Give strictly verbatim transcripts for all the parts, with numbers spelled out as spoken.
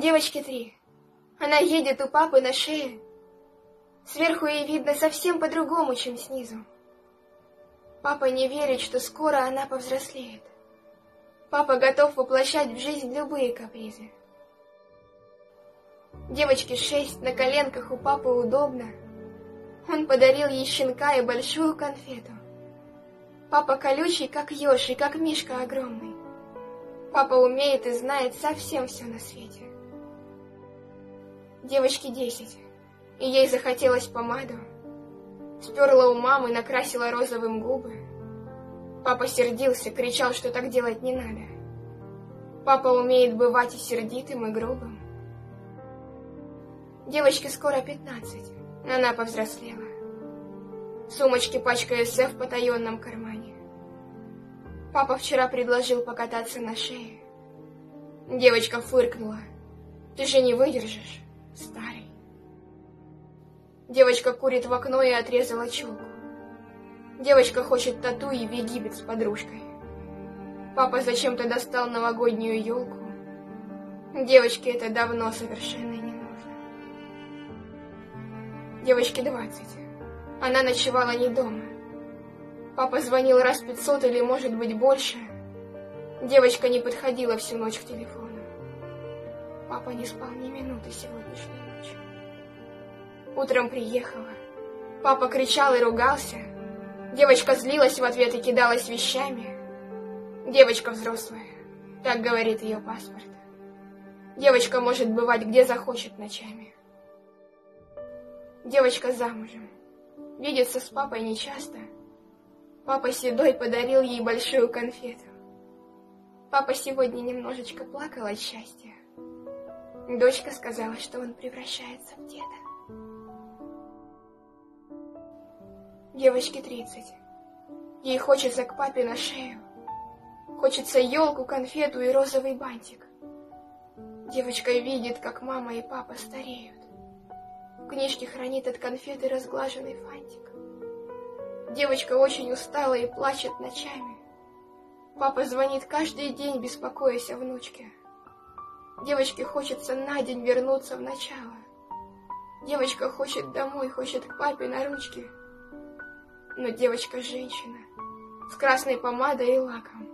Девочки три. Она едет у папы на шее. Сверху ей видно совсем по-другому, чем снизу. Папа не верит, что скоро она повзрослеет. Папа готов воплощать в жизнь любые капризы. Девочке шесть, на коленках у папы удобно. Он подарил ей щенка и большую конфету. Папа колючий, как еж, и как мишка огромный. Папа умеет и знает совсем все на свете. Девочке десять, и ей захотелось помаду. Сперла у мамы, накрасила розовым губы. Папа сердился, кричал, что так делать не надо. Папа умеет бывать и сердитым, и грубым. Девочке скоро пятнадцать, она повзрослела. Сумочки пачка эс эф в потаенном кармане. Папа вчера предложил покататься на шее. Девочка фыркнула. Ты же не выдержишь, старый. Девочка курит в окно и отрезала челку. Девочка хочет тату и в Египет с подружкой. Папа зачем-то достал новогоднюю елку. Девочке это давно совершенно не нужно. Девочке двадцать. Она ночевала не дома. Папа звонил раз пятьсот или, может быть, больше. Девочка не подходила всю ночь к телефону. Папа не спал ни минуты сегодняшней ночью. Утром приехала. Папа кричал и ругался. Девочка злилась в ответ и кидалась вещами. Девочка взрослая, так говорит ее паспорт. Девочка может бывать где захочет ночами. Девочка замужем. Видится с папой нечасто. Папа седой подарил ей большую конфету. Папа сегодня немножечко плакал от счастья. Дочка сказала, что он превращается в деда. Девочке тридцать. Ей хочется к папе на шею. Хочется елку, конфету и розовый бантик. Девочка видит, как мама и папа стареют. В книжке хранит от конфеты разглаженный фантик. Девочка очень устала и плачет ночами. Папа звонит каждый день, беспокоясь о внучке. Девочке хочется на день вернуться в начало. Девочка хочет домой, хочет к папе на ручке. Но девочка женщина, с красной помадой и лаком.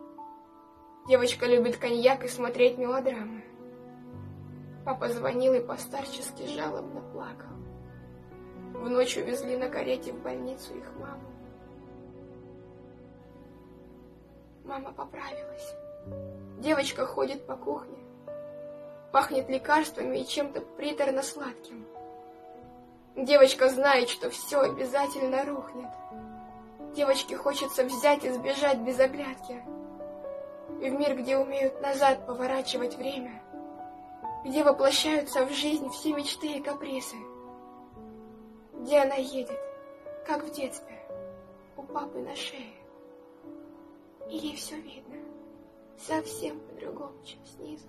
Девочка любит коньяк и смотреть мелодрамы. Папа звонил и постарчески жалобно плакал. В ночь увезли на карете в больницу их маму. Мама поправилась. Девочка ходит по кухне. Пахнет лекарствами и чем-то приторно-сладким. Девочка знает, что все обязательно рухнет. Девочке хочется взять и сбежать без оглядки. И в мир, где умеют назад поворачивать время. Где воплощаются в жизнь все мечты и капризы. Где она едет, как в детстве, у папы на шее. И ей все видно, совсем по-другому, чем снизу.